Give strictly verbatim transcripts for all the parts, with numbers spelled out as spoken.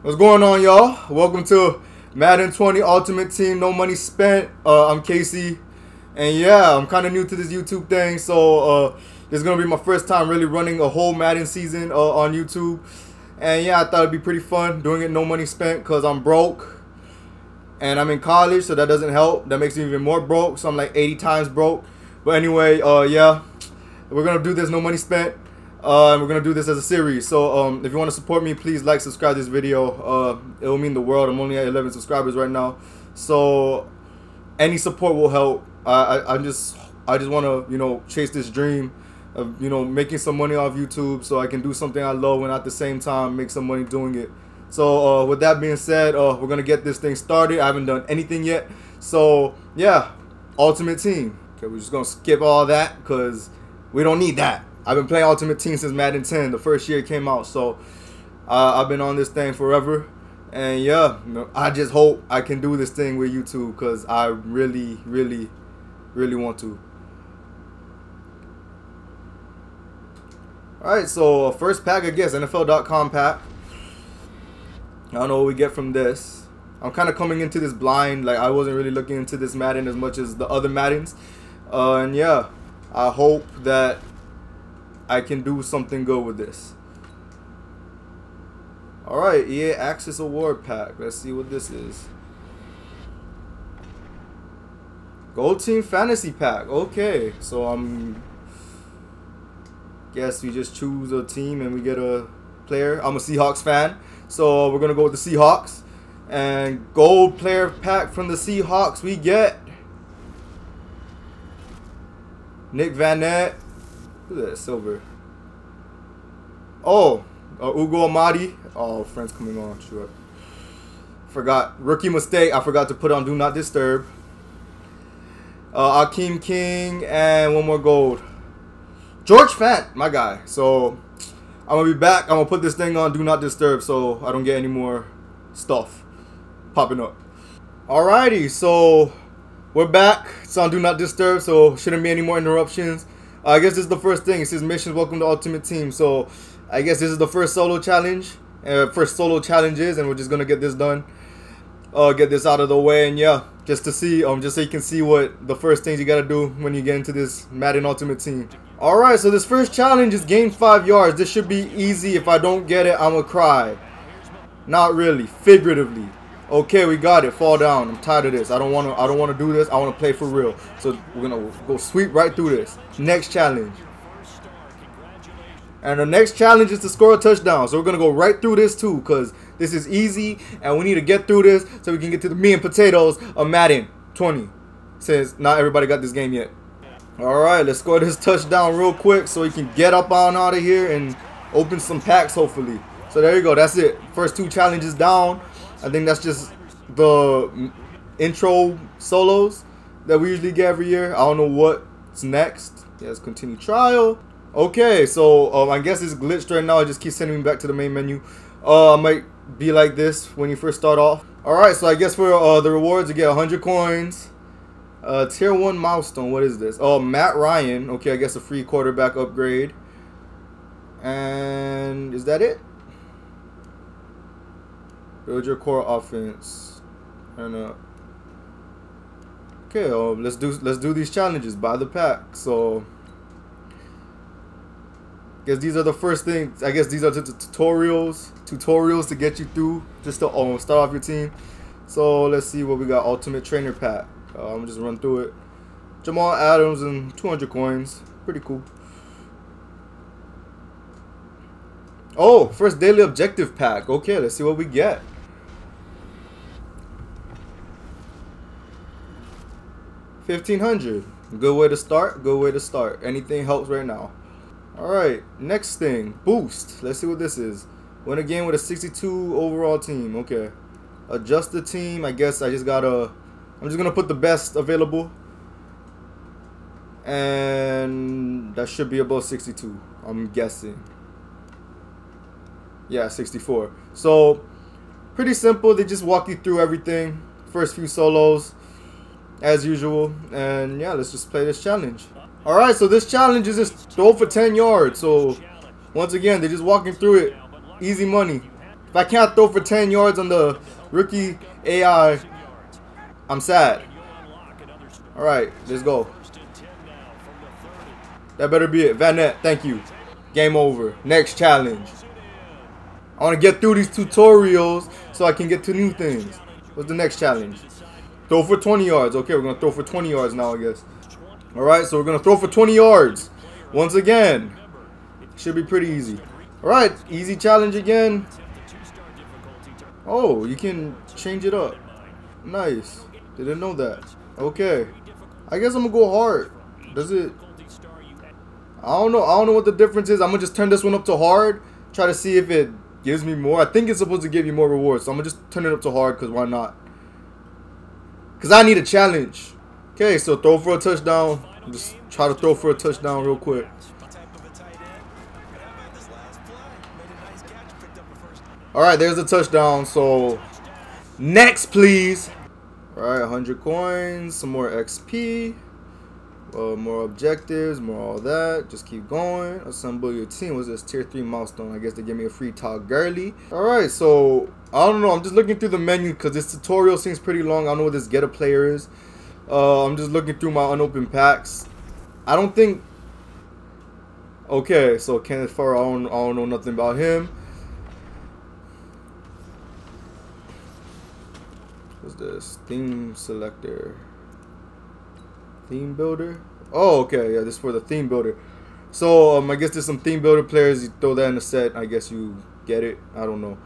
What's going on, y'all? Welcome to Madden twenty Ultimate Team, No Money Spent. Uh, I'm Casey, and yeah, I'm kind of new to this YouTube thing, so uh, this is going to be my first time really running a whole Madden season uh, on YouTube. And yeah, I thought it'd be pretty fun doing it No Money Spent because I'm broke, and I'm in college, so that doesn't help. That makes me even more broke, so I'm like eighty times broke. But anyway, uh, yeah, we're going to do this No Money Spent. Uh, and we're gonna do this as a series, so um, if you want to support me, please like, subscribe this video. Uh, it will mean the world. I'm only at eleven subscribers right now, so any support will help. I I, I just I just want to, you know, chase this dream of, you know, making some money off YouTube, so I can do something I love and at the same time make some money doing it. So uh, with that being said, uh, we're gonna get this thing started. I haven't done anything yet, so yeah, Ultimate Team. Okay, we're just gonna skip all that because we don't need that. I've been playing Ultimate Team since Madden ten, the first year it came out, so uh, I've been on this thing forever. And yeah, I just hope I can do this thing with YouTube because I really, really, really want to. Alright, so first pack, I guess, N F L dot com pack. I don't know what we get from this. I'm kind of coming into this blind, like I wasn't really looking into this Madden as much as the other Maddens. Uh, and yeah, I hope that I can do something good with this. Alright, E A Access Award Pack. Let's see what this is. Gold Team Fantasy Pack. Okay, so I'm... guess we just choose a team and we get a player. I'm a Seahawks fan, so we're going to go with the Seahawks. And Gold Player Pack from the Seahawks, we get Nick Van Nett. Look at that silver. Oh, uh, Ugo Amadi. Oh, friends coming on. Sure. Forgot. Rookie mistake. I forgot to put on Do Not Disturb. Uh, Akeem King. And one more gold. George Fant, my guy. So, I'm going to be back. I'm going to put this thing on Do Not Disturb so I don't get any more stuff popping up. Alrighty. So, we're back. It's on Do Not Disturb, so shouldn't be any more interruptions. I guess this is the first thing. It says missions, welcome to Ultimate Team. So I guess this is the first solo challenge. Uh, first solo challenges, and we're just gonna get this done. Uh, get this out of the way, and yeah, just to see, um, just so you can see what the first things you gotta do when you get into this Madden Ultimate Team. All right, so this first challenge is gain five yards. This should be easy. If I don't get it, I'ma cry. Not really, figuratively. Okay, we got it. Fall down. I'm tired of this. I don't want to. I don't want to do this. I want to play for real. So we're gonna go sweep right through this. Next challenge. And the next challenge is to score a touchdown. So we're gonna go right through this too, cause this is easy, and we need to get through this so we can get to the meat and potatoes of Madden twenty. Since not everybody got this game yet. All right, let's score this touchdown real quick so we can get up on out of here and open some packs hopefully. So there you go. That's it. First two challenges down. I think that's just the intro solos that we usually get every year. I don't know what's next. Yeah, let's continue trial. Okay, so um, I guess it's glitched right now. It just keeps sending me back to the main menu. Uh, I might be like this when you first start off. Alright, so I guess for uh, the rewards, you get one hundred coins. Uh, tier one milestone. What is this? Oh, Matt Ryan. Okay, I guess a free quarterback upgrade. And is that it? Build your core offense, and uh, okay, uh, let's do let's do these challenges by the pack. So, I guess these are the first things. I guess these are the tutorials, tutorials to get you through, just to um, start off your team. So let's see what we got. Ultimate Trainer pack. Uh, I'm just run through it. Jamal Adams and two hundred coins. Pretty cool. Oh, first daily objective pack. Okay, let's see what we get. fifteen hundred. Good way to start. Good way to start. Anything helps right now. Alright, next thing. Boost. Let's see what this is. Win a game with a sixty-two overall team. Okay. Adjust the team. I guess I just gotta... I'm just gonna put the best available. And that should be above sixty-two. I'm guessing. Yeah, sixty-four. So, pretty simple. They just walk you through everything. First few solos, as usual. And yeah, let's just play this challenge. Alright, so this challenge is just throw for ten yards. So, once again, they're just walking through it. Easy money. If I can't throw for ten yards on the rookie A I, I'm sad. All right, let's go. That better be it. Van Nett, thank you. Game over. Next challenge. I want to get through these tutorials so I can get to new things. What's the next challenge? Throw for twenty yards. Okay, we're going to throw for twenty yards now, I guess. All right, so we're going to throw for twenty yards. Once again, should be pretty easy. All right, easy challenge again. Oh, you can change it up. Nice. Didn't know that. Okay. I guess I'm going to go hard. Does it... I don't know. I don't know what the difference is. I'm going to just turn this one up to hard. Try to see if it gives me more. I think it's supposed to give you more rewards. So I'm going to just turn it up to hard because why not? Because I need a challenge. Okay, so throw for a touchdown. Just try to throw for a touchdown real quick. All right, there's a touchdown. So next, please. All right, one hundred coins, some more X P. Uh, more objectives, more all that. Just keep going. Assemble your team. What's this? Tier three milestone. I guess they give me a free Todd Gurley. Alright, so I don't know. I'm just looking through the menu because this tutorial seems pretty long. I don't know what this get a player is. Uh, I'm just looking through my unopened packs. I don't think. Okay, so Kenneth Farr, I don't, I don't know nothing about him. What's this? Theme selector. Theme builder. Oh, okay. Yeah, this is for the theme builder. So um, I guess there's some theme builder players. You throw that in a set. I guess you get it. I don't know.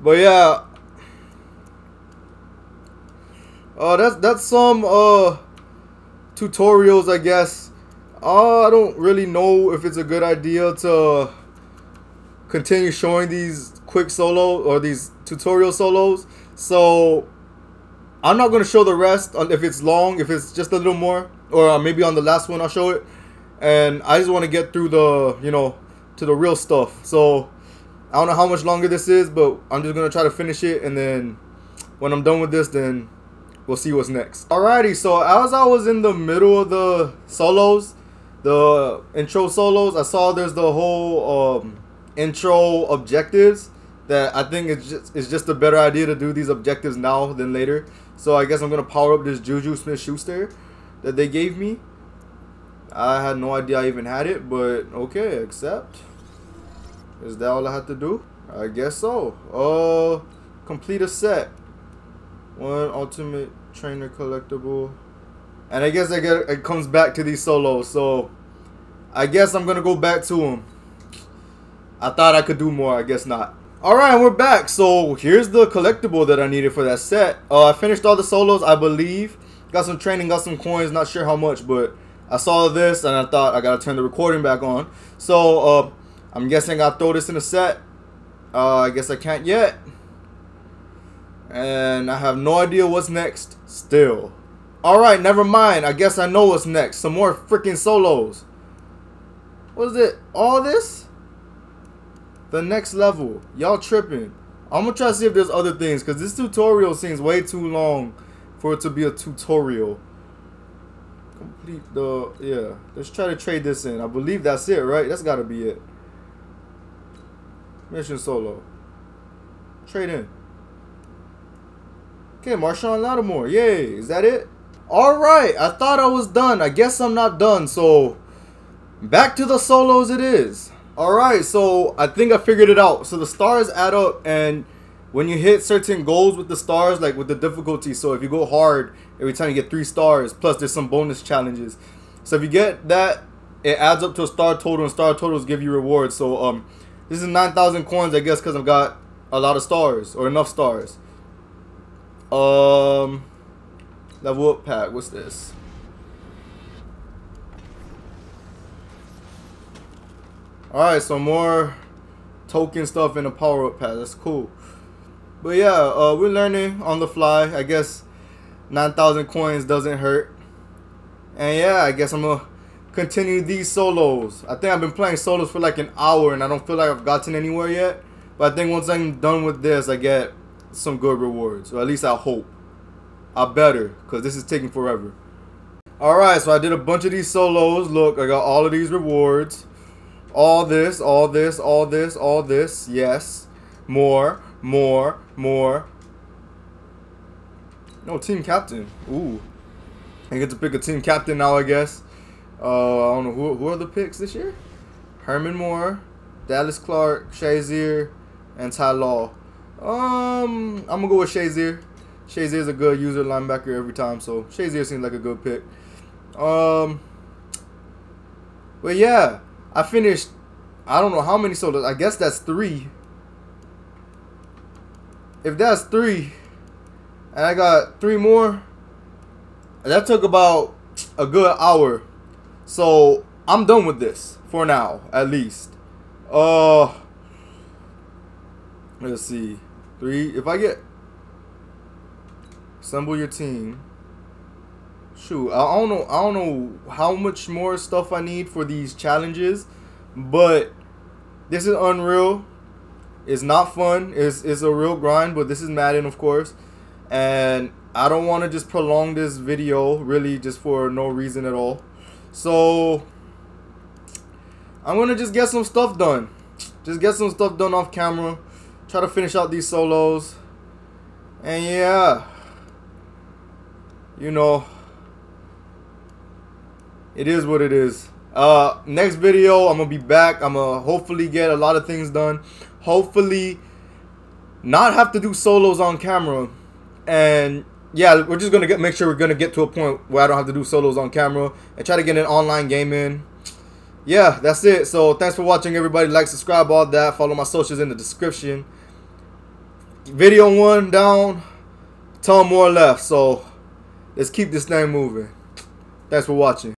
But yeah. Uh, that's that's some uh tutorials, I guess. Uh, I don't really know if it's a good idea to continue showing these quick solo or these tutorial solos. So. I'm not going to show the rest if it's long, if it's just a little more, or uh, maybe on the last one I'll show it. And I just want to get through the, you know, to the real stuff. So I don't know how much longer this is, but I'm just going to try to finish it. And then when I'm done with this, then we'll see what's next. Alrighty, so as I was in the middle of the solos, the intro solos, I saw there's the whole um, intro objectives. That I think it's just, it's just a better idea to do these objectives now than later. So I guess I'm going to power up this Juju Smith-Schuster that they gave me. I had no idea I even had it, but okay, accept. Is that all I have to do? I guess so. Uh, complete a set. One ultimate trainer collectible. And I guess I get, it comes back to these solos. So I guess I'm going to go back to them. I thought I could do more. I guess not. Alright, we're back. So here's the collectible that I needed for that set. Uh, I finished all the solos, I believe. Got some training, got some coins, not sure how much, but I saw this and I thought I gotta turn the recording back on. So uh, I'm guessing I'll throw this in a set. Uh, I guess I can't yet. And I have no idea what's next still. Alright, never mind. I guess I know what's next. Some more freaking solos. What is it? All this? The next level. Y'all tripping. I'm going to try to see if there's other things. Because this tutorial seems way too long for it to be a tutorial. Complete the... Yeah. Let's try to trade this in. I believe that's it, right? That's got to be it. Mission solo. Trade in. Okay, Marshawn Lattimore. Yay. Is that it? Alright. I thought I was done. I guess I'm not done. So, back to the solos it is. Alright, so I think I figured it out. So the stars add up, and when you hit certain goals with the stars, like with the difficulty, so if you go hard, every time you get three stars, plus there's some bonus challenges. So if you get that, it adds up to a star total, and star totals give you rewards. So um, this is nine thousand coins, I guess, because I've got a lot of stars, or enough stars. Um, level up pack, what's this? Alright, so more token stuff in the power-up pack. That's cool. But yeah, uh, we're learning on the fly. I guess nine thousand coins doesn't hurt. And yeah, I guess I'm going to continue these solos. I think I've been playing solos for like an hour, and I don't feel like I've gotten anywhere yet. But I think once I'm done with this, I get some good rewards. Or at least I hope. I better, because this is taking forever. Alright, so I did a bunch of these solos. Look, I got all of these rewards. All this, all this, all this, all this, yes. Moore, Moore, Moore. No, team captain. Ooh. I get to pick a team captain now, I guess. Uh, I don't know. Who, who are the picks this year? Herman Moore, Dallas Clark, Shazier, and Ty Law. Um, I'm going to go with Shazier. Shazier's a good user linebacker every time, so Shazier seems like a good pick. Um, but yeah, I finished, I don't know how many, so I guess that's three. If that's three, and I got three more, that took about a good hour. So I'm done with this for now, at least. Uh, let's see, three, if I get... Assemble your team. Shoot, I don't know. I don't know how much more stuff I need for these challenges, but this is unreal. It's not fun. It's it's a real grind, but this is Madden, of course, and I don't want to just prolong this video really just for no reason at all. So I'm gonna just get some stuff done. Just get some stuff done off camera. Try to finish out these solos, and yeah. You know, it is what it is. Uh, next video, I'm gonna be back. I'm gonna hopefully get a lot of things done. Hopefully, not have to do solos on camera. And yeah, we're just gonna get make sure we're gonna get to a point where I don't have to do solos on camera and try to get an online game in. Yeah, that's it. So thanks for watching, everybody. Like, subscribe, all that. Follow my socials in the description. Video one down, ten more left. So. Let's keep this thing moving. Thanks for watching.